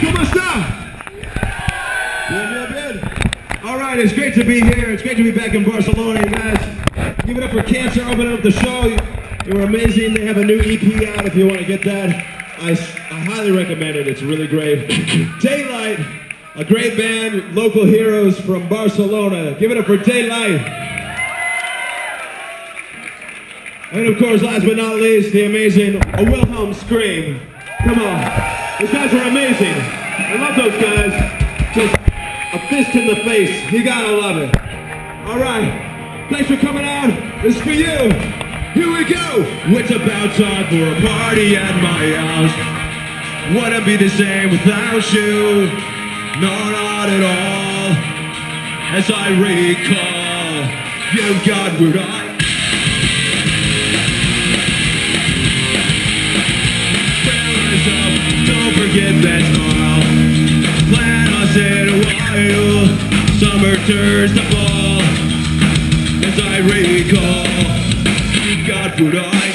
¿Cómo está? Good, good, good. All right, it's great to be here. It's great to be back in Barcelona, you guys. Give it up for Kanser opening up the show. You were amazing. They have a new EP out if you want to get that. I highly recommend it. It's really great. Daylight, a great band, local heroes from Barcelona. Give it up for Daylight. And of course, last but not least, the amazing Wilhelm Scream. Come on. These guys are amazing. I love those guys. Just a fist in the face. You gotta love it. All right. Thanks for coming out. This is for you. Here we go. It's about time for a party at my house. Wouldn't be the same without you. No, not at all. As I recall, you got what I... Don't forget that smile. Plan us in a while. Summer turns to fall. As I recall, you got what I...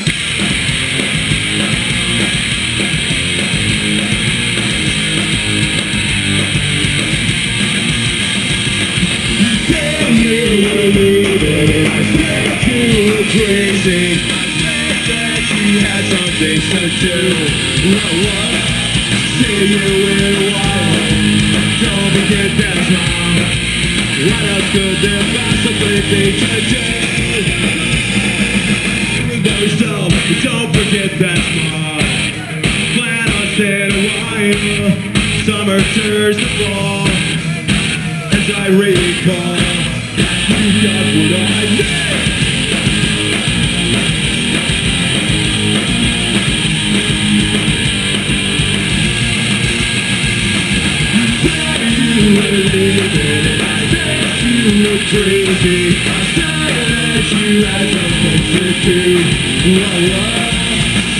Tell you what I mean, baby. I said you were crazy. I said that you had some things to do. What? See you in a while. Don't forget that smile. What else could there possibly be today? Prove yourself. Don't forget that smile. Plan on staying a while. Summer turns to fall. As I recall, you got what I did. Crazy. I said that you had something to do.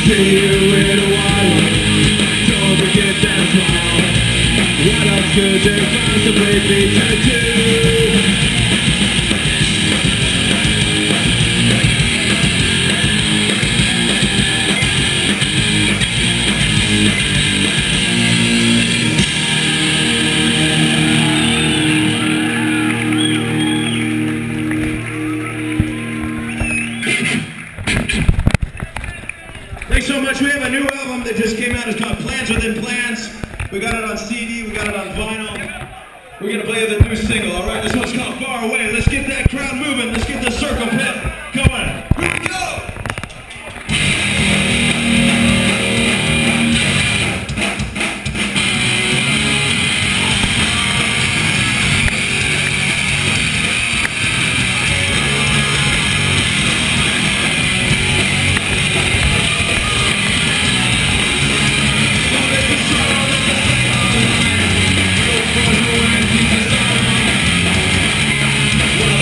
See you in a while. Don't forget that smile. What else could there possibly be to do?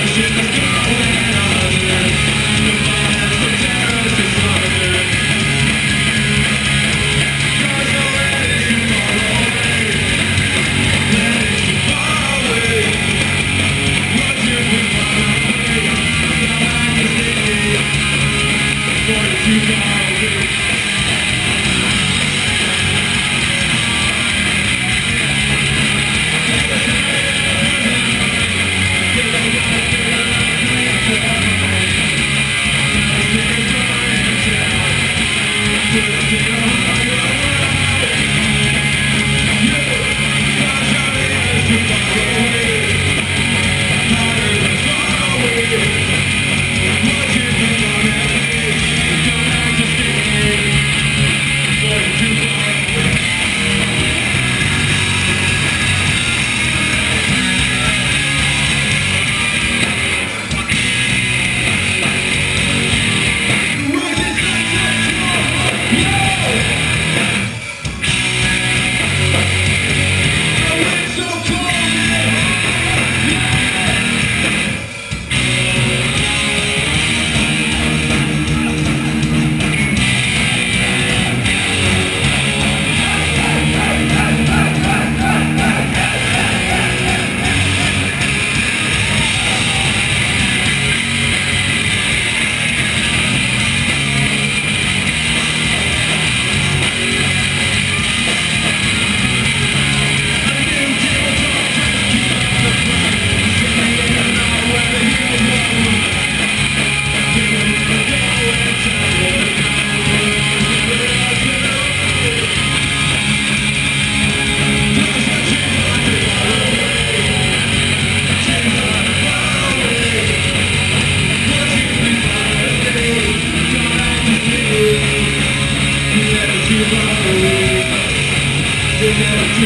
Shit is going. Door. I thought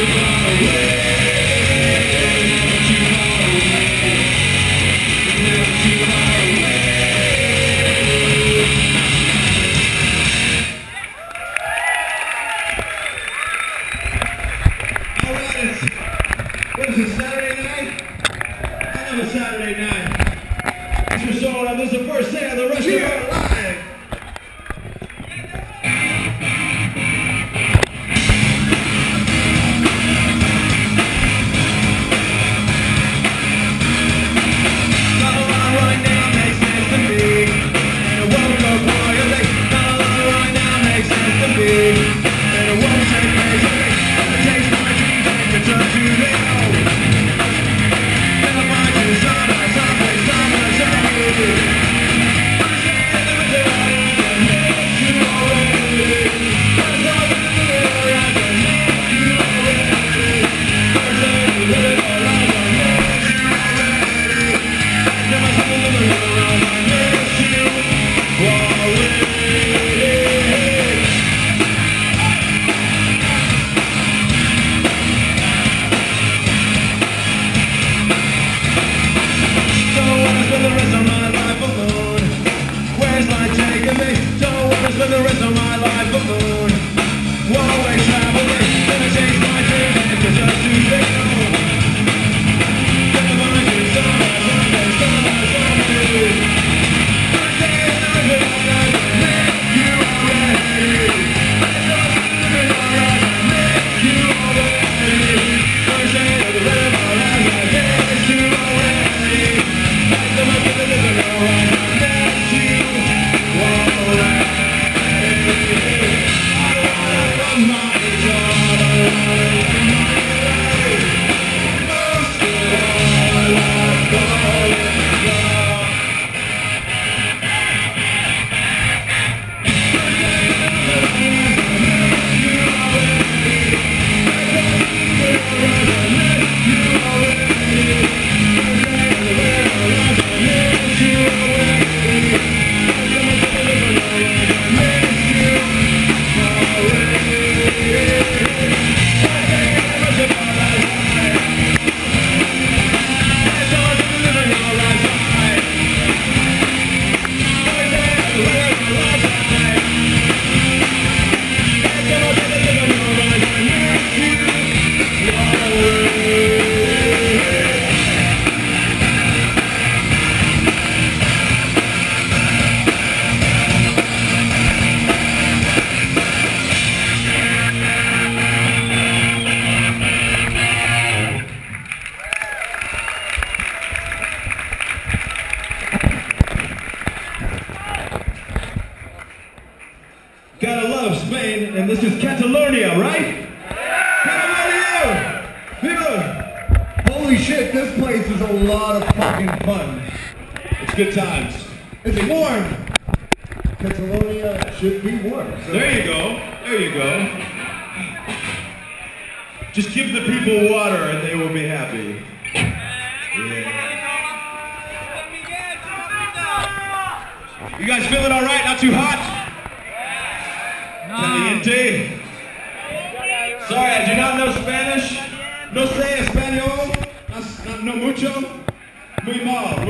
you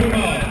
were mine.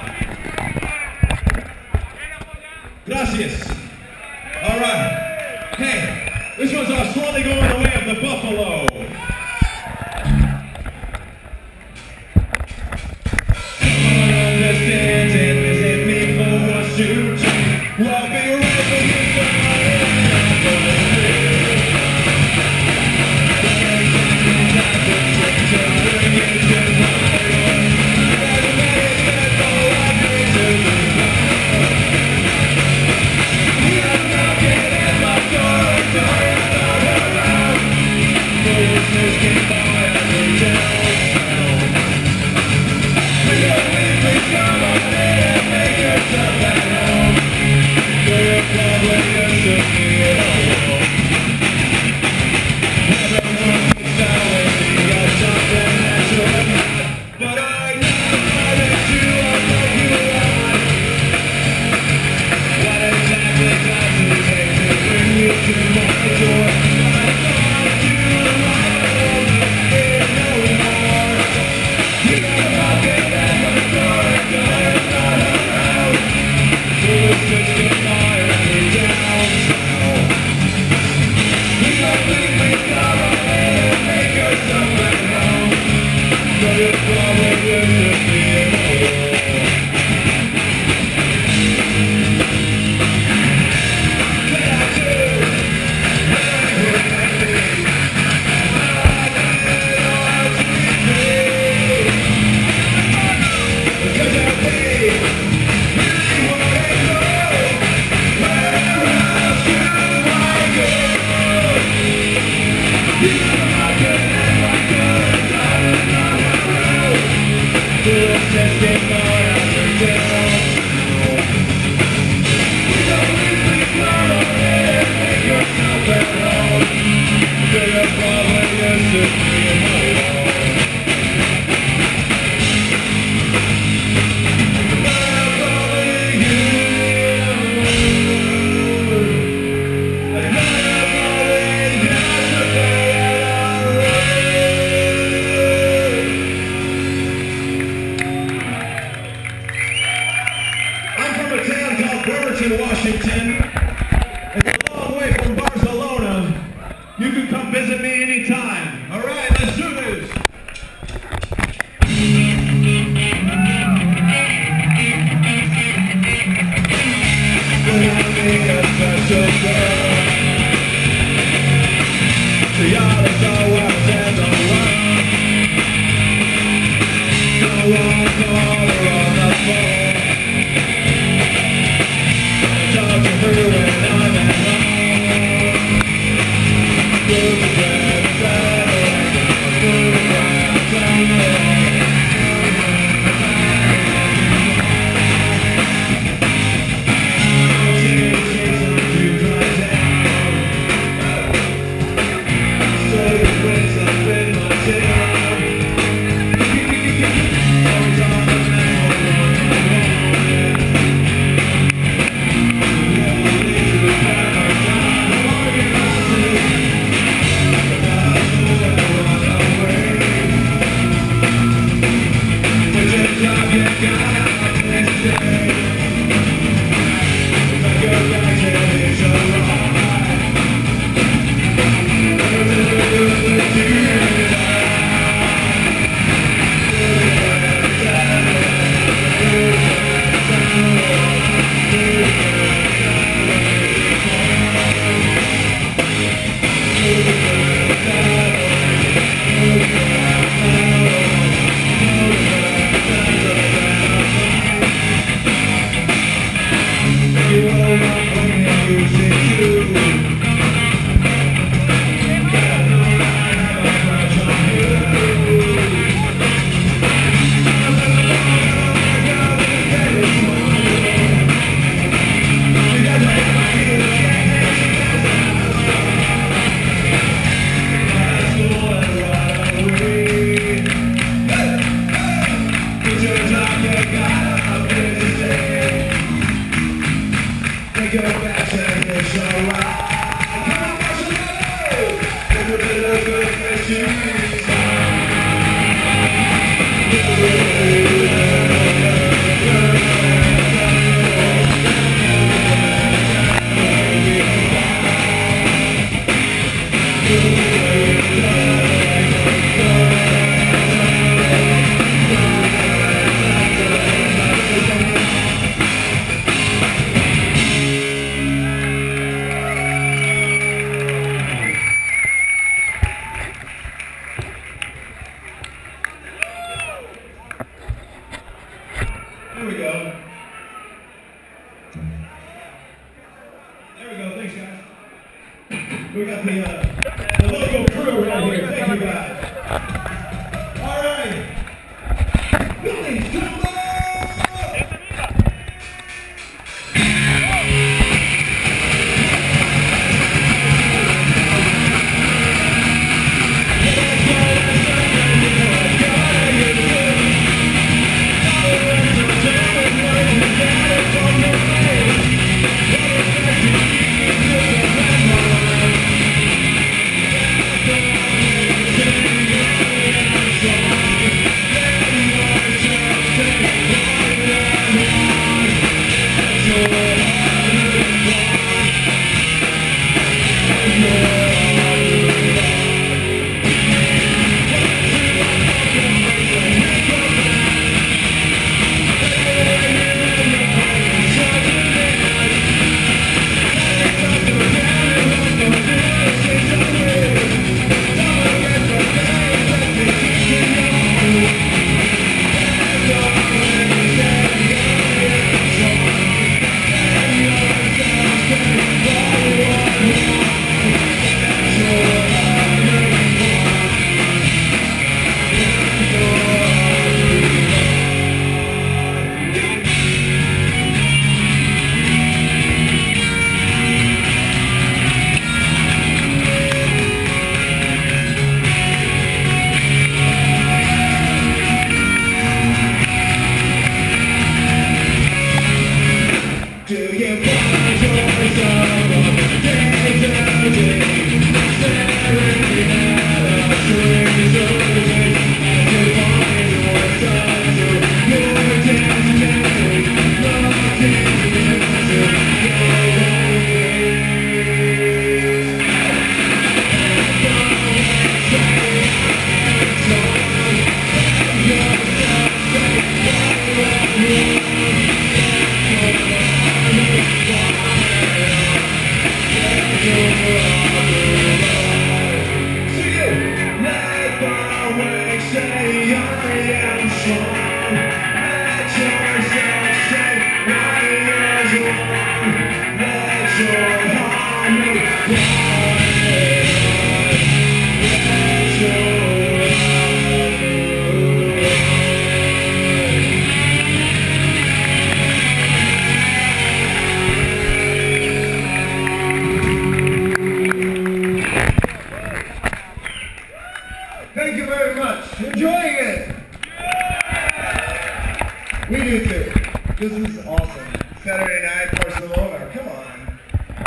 Thank you very much. Enjoying it? Yeah. We do too. This is awesome. Saturday night, Barcelona. Come on.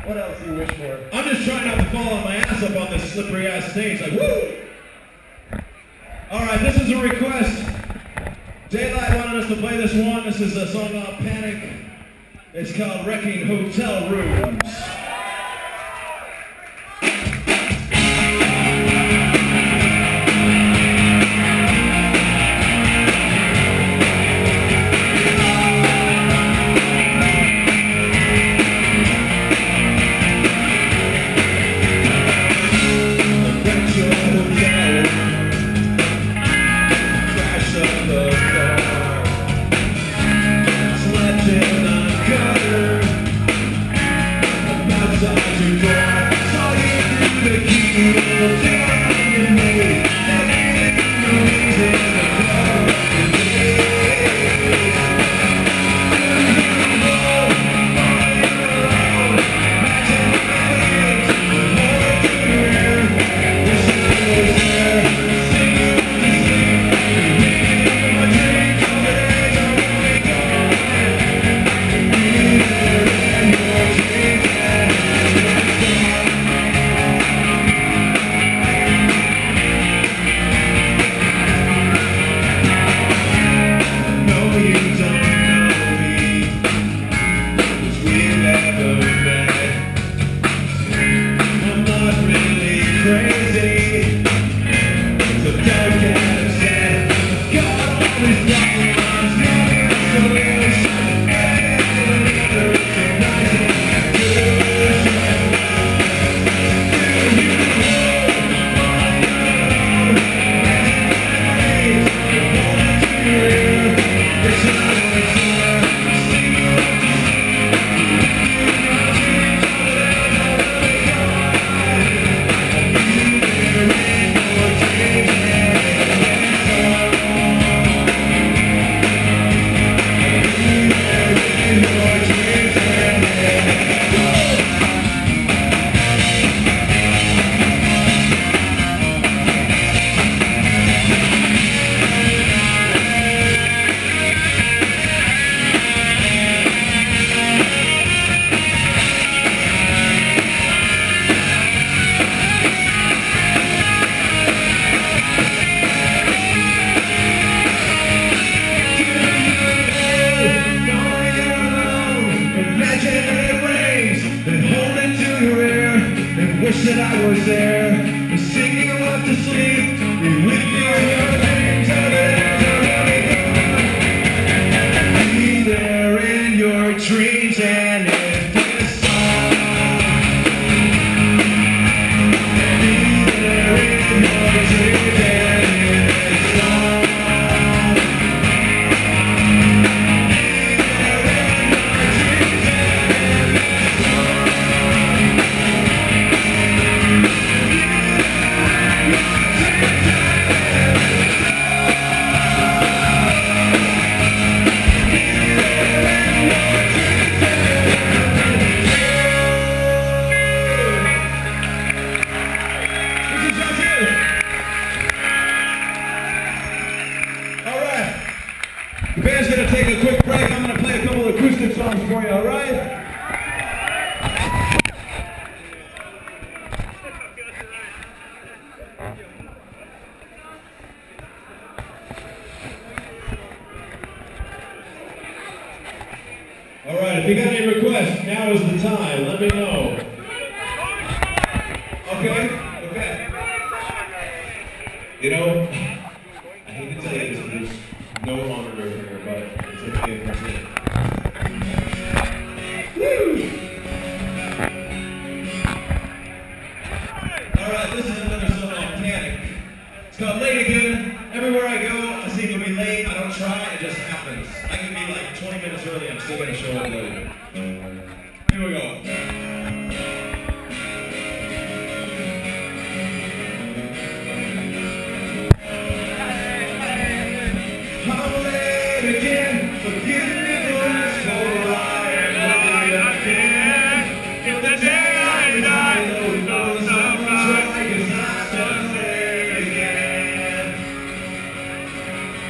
What else do you wish for? I'm just trying not to fall on my ass up on this slippery ass stage. Like, woo! Alright, this is a request. Daylight wanted us to play this one. This is a song called Panic. It's called Wrecking Hotel Rooms.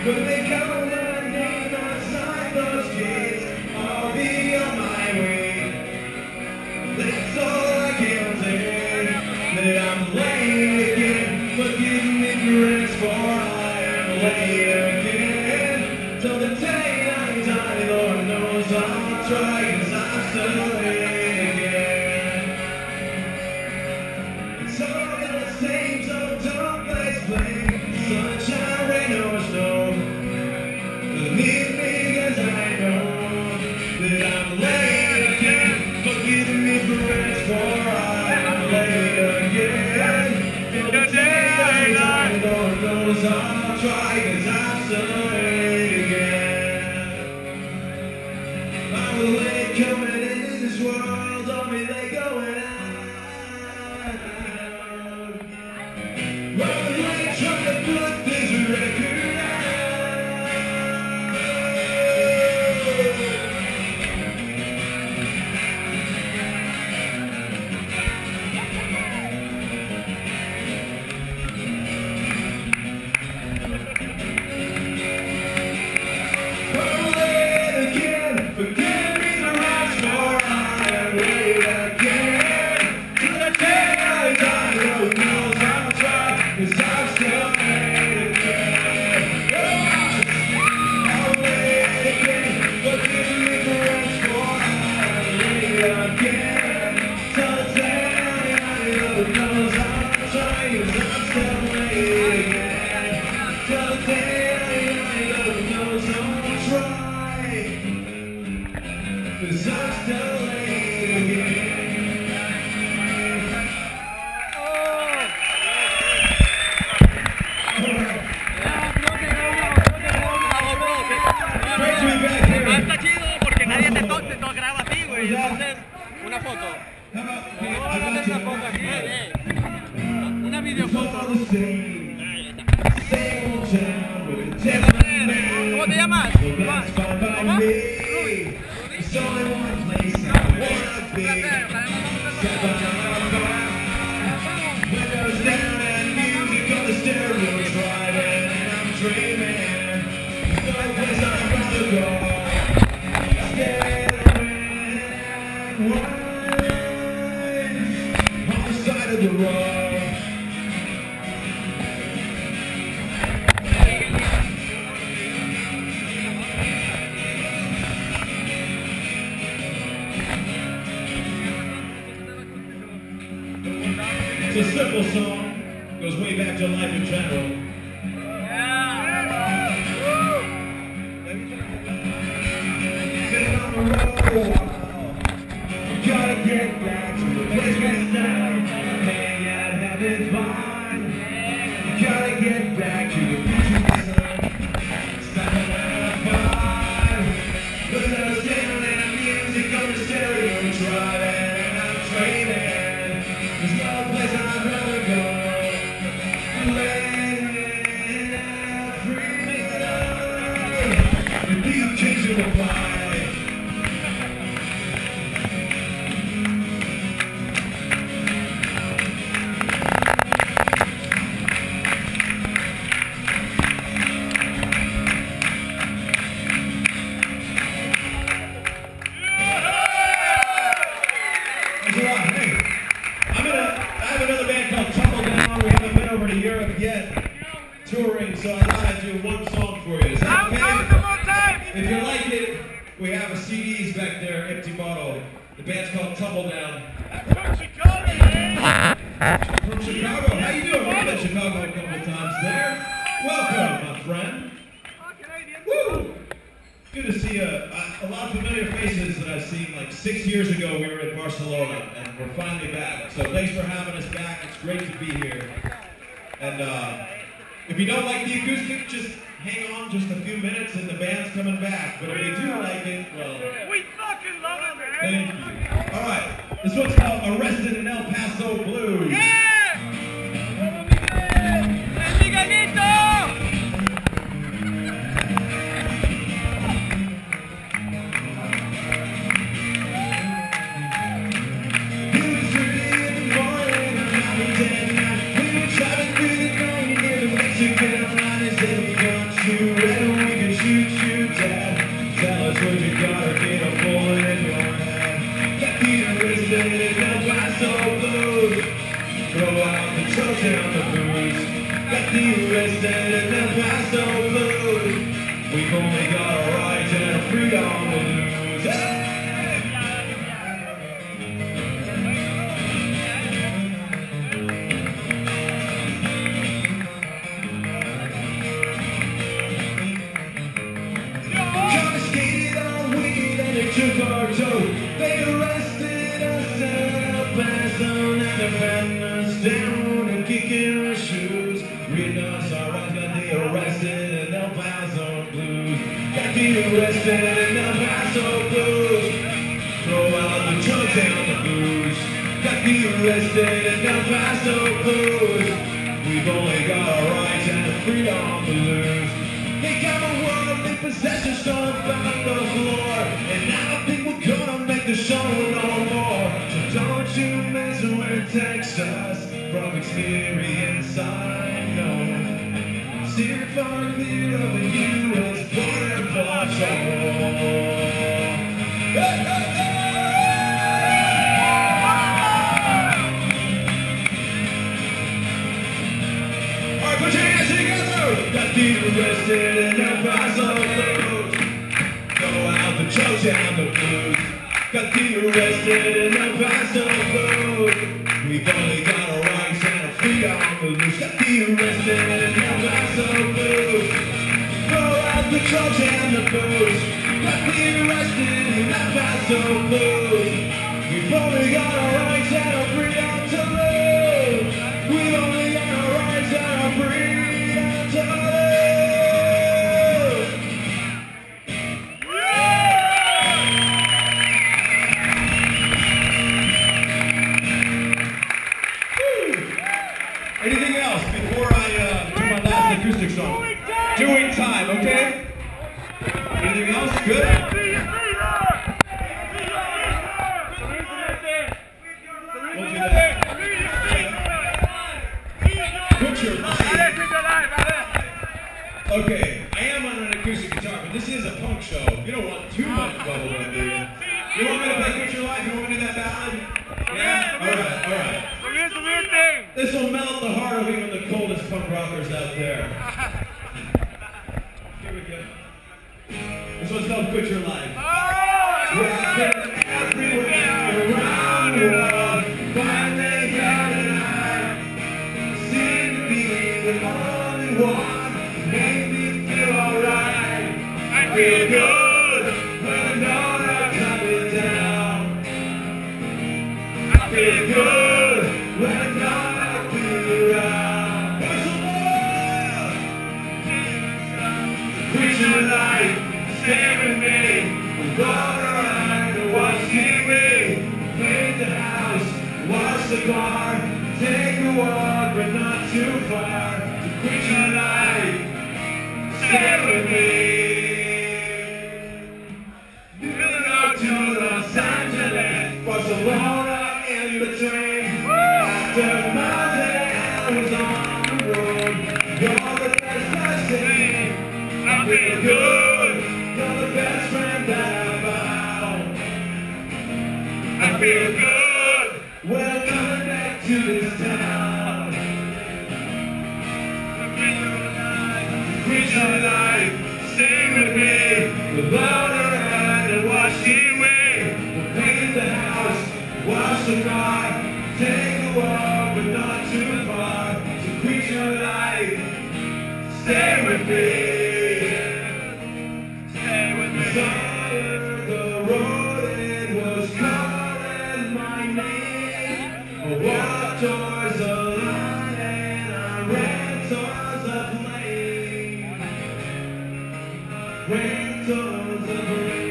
When they come around and outside those gates, I'll be on my way. That's all I can say, that I'm late again, but give me grace for I am late again. Till the day I die, Lord knows I'll try, cause I'm still late again. It's all in the same, so don't let's play. Sunshine, rain or snow, I'll try, cause I'm so late again. I'm late coming into this world, only late going out. Well, late trying to put this record you Arrested in El Paso Blues. We've only got our rights and our freedom to lose. Hey! Confiscated our weed and they took our dope. They arrested us in El Paso and they found us down and kicking our shoes. Reading us our rights, got the arrested in El Paso Blues. Got the arrested in El Paso Blues. Throw out the drugs and the booze. Got the arrested in El Paso Blues. We've only got our rights and the freedom to lose. They got a world in possession, so about the floor. And I don't think we're gonna make the show no more. So don't you mess with Texas. From experience I know, steer far clear of the U.S. Border Patrol. Alright, put your hands together! Got the arrested in El Paso Blues. Throw out the drugs and the blues. Got the arrested in El Paso Blues. We've only got got the arrested in El Paso Blues. Throw out the drugs and the booze. Got the arrested in El Paso Blues. We've only got our rights and our freedom to lose. We've only got our rights and our freedom to okay, I am on an acoustic guitar, but this is a punk show. You don't want too much bubble gum, do you? You want me to play Quit Your Life? You want me to do that ballad? Yeah? Alright, alright. So here's the weird thing. This will melt the heart of even the coldest punk rockers out there. Here we go. This one's called Quit Your Life. Oh, everywhere around the world, finally got it out. Seem to be the only one. Feel good, but I know I'm coming down. I feel good, when I know I'll be around. Barcelona! Quit your life, stay with me. Go around and watch TV. Play the house, watch the bar. Take a walk, but not too far. So quit your life, stay with me. Barcelona in between. Woo! After miles and hours on the road, you're the best I've seen. I feel good. You're the best friend that I found. I feel good. We're coming back to this town. Quit your life, stay with me. With louder hand and wash it away. Watch the car, take a walk, but not too far. So quit your life, stay with me. Stay with me. Desire the road, it was calling my name. I walked towards the line and I ran towards the plane. Ran towards the plane.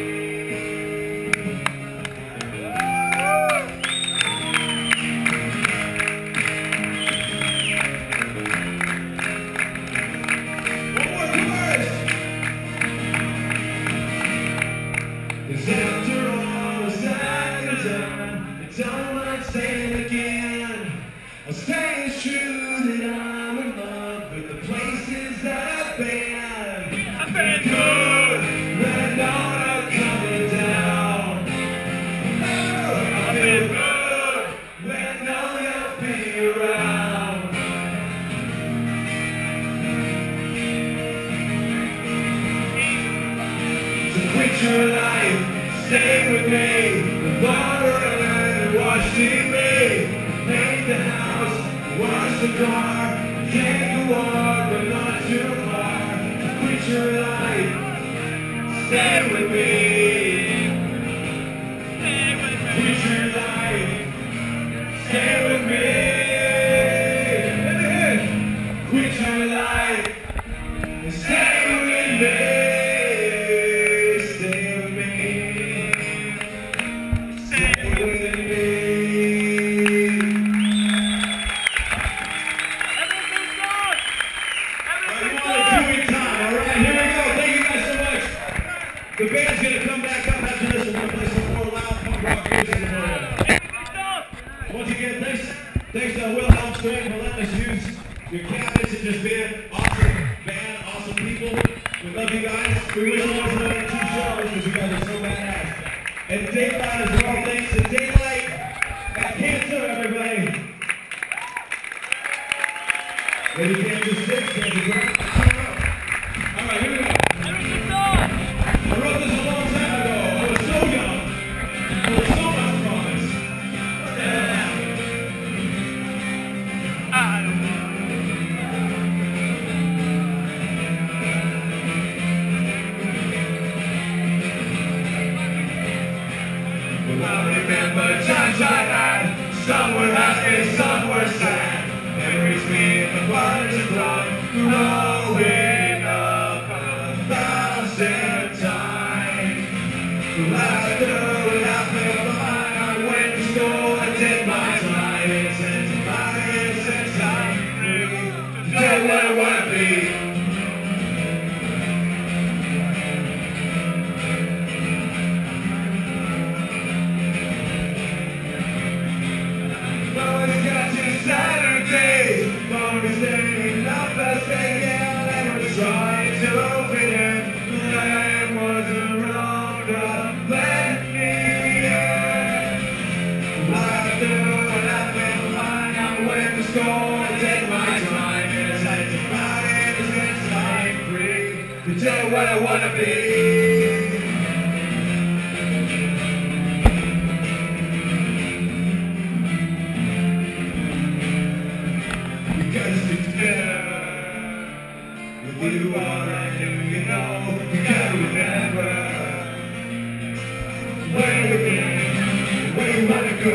It's your life, stay with me. The water and watch TV. Paint the house, wash the car. Take a walk, but not too far. Quit your life, stay with me. Stay with me. Quit your life, stay with me. Quit your life, stay with me. Your cabinets have just been an awesome band, awesome people. We love you guys. We wish you guys another 2 shows because you guys are so badass. And Daylight as well. Thanks to Daylight at Kanser, everybody. And you can't just sit, you can't just run. Alright, here we go. I wrote this a long time ago. I was so young. I was so much promise. What the hell happened? I don't know. Remember times like that, some were happy, some were sad. Memories we in the waters of love, growing up 1,000 times. Laughter, laughter, mine. I went to school and did my time. Since I knew that what I want to be. Tell what I want to be. Because together, with you all I do, you know, you gotta remember where we've been, where you want to go.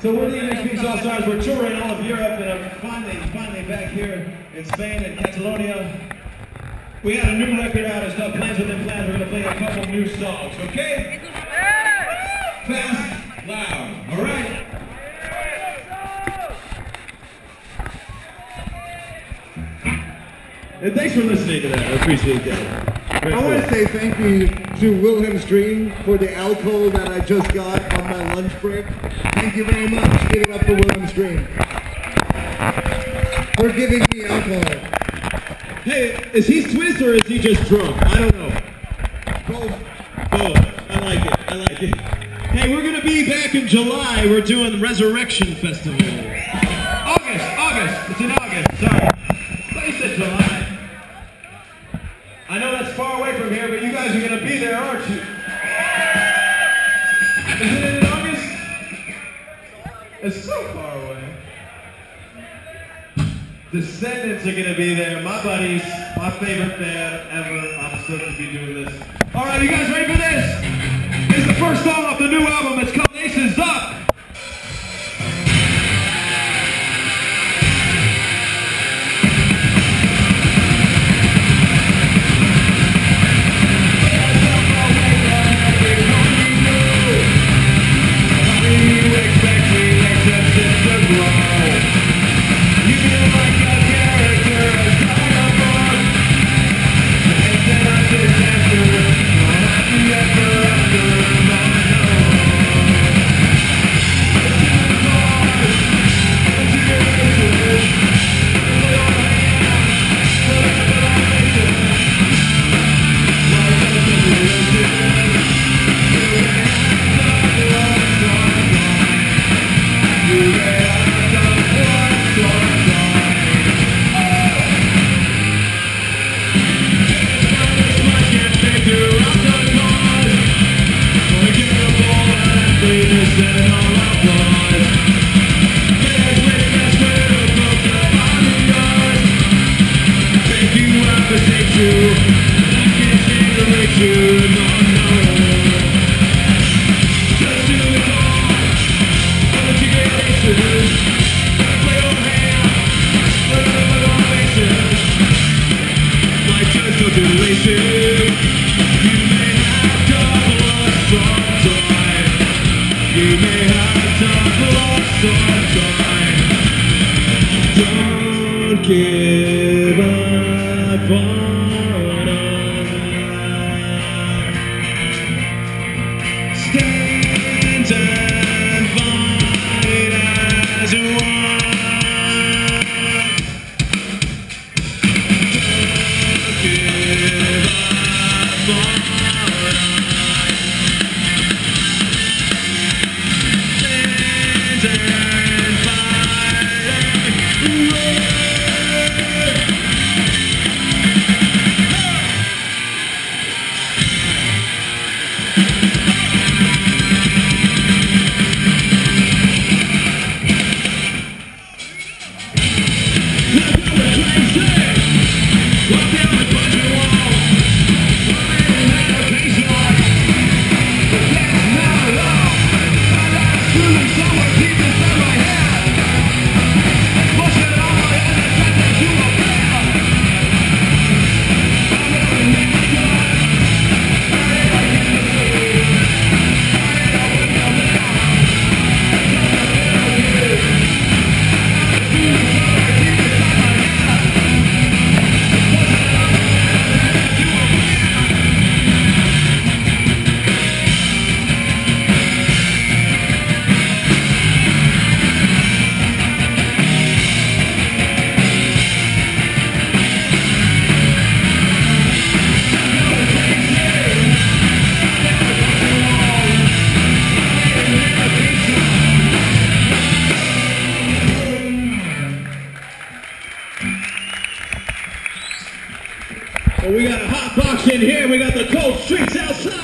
So we're leaving these All Stars. We're touring all of Europe, and I'm finally back here in Spain and Catalonia. We had a new record out and stuff. Plans within plans. We're gonna play a couple new songs. Okay? Fast, loud. All right. And thanks for listening to that. I appreciate that. I want to say thank you to Wilhelm Scream for the alcohol that I just got on my lunch break. Thank you very much. Give it up for Wilhelm Scream. For giving me alcohol. Hey, is he Swiss or is he just drunk? I don't know. Both. Both. I like it. I like it. Hey, we're going to be back in July. We're doing Resurrection Festival. August. It's in August. Sorry. I said July. I know that's far away from here, but you guys are going to be there, aren't you? Isn't it in August? It's so far away. Descendants are going to be there. My buddies, my favorite band ever. I'm stoked to be doing this. All right, you guys ready for this? It's the first song off the new album. It's called Aces. give up on us. Stand and fight as one. Don't give up on us. Stand and fight as one. Well, we got a hot box in here. We got the cold streets outside.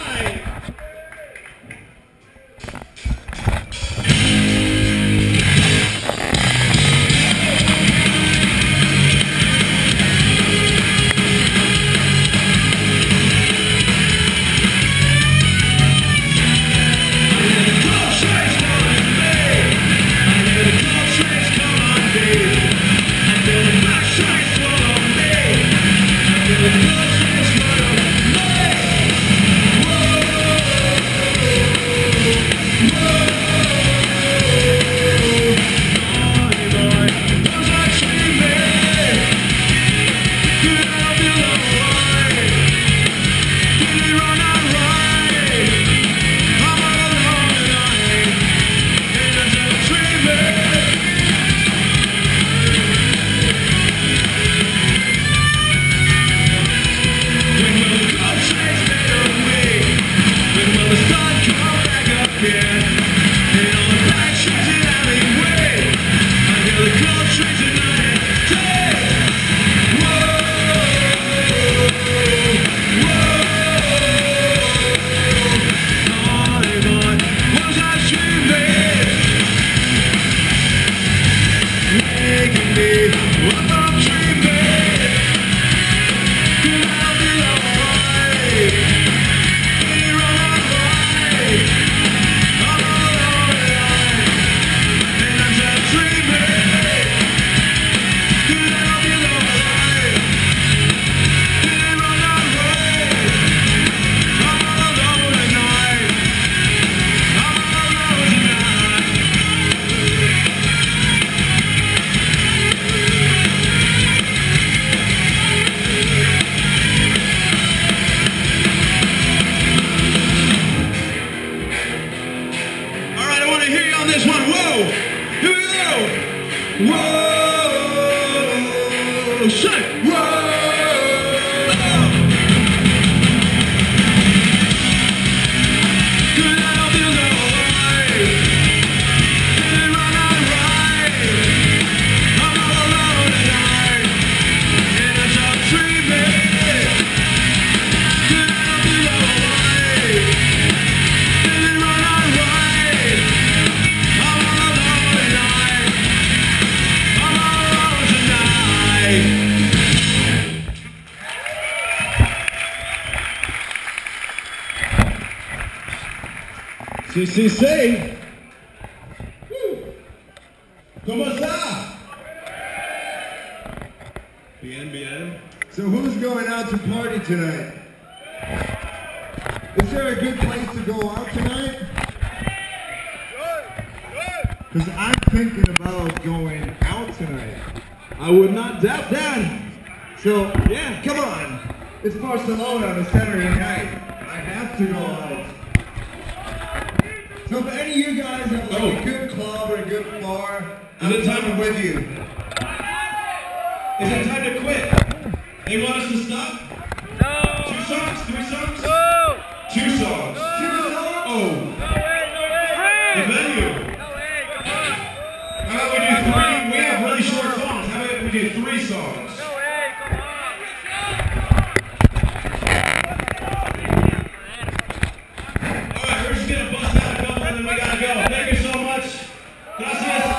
CCC. ¿Cómo está? Bien, bien. So who's going out to party tonight? Is there a good place to go out tonight? Because I'm thinking about going out tonight. I would not doubt that. So, yeah, come on. It's Barcelona on a Saturday night. I have to go out. So if any of you guys have like a good club or a good bar, I'm coming with you. Is it time to quit? You want us to stop? No. 2 songs? 3 songs? No. 2 songs. No. 2 songs? Oh. No way, no way. The venue. No way, come on. How about we do 3? We have really short songs. How about we do 3 songs? No way, come on. Alright, we're just gonna bust out a couple and then we gotta go. Thank you so much. Gracias.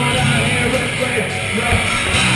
But I hear it break.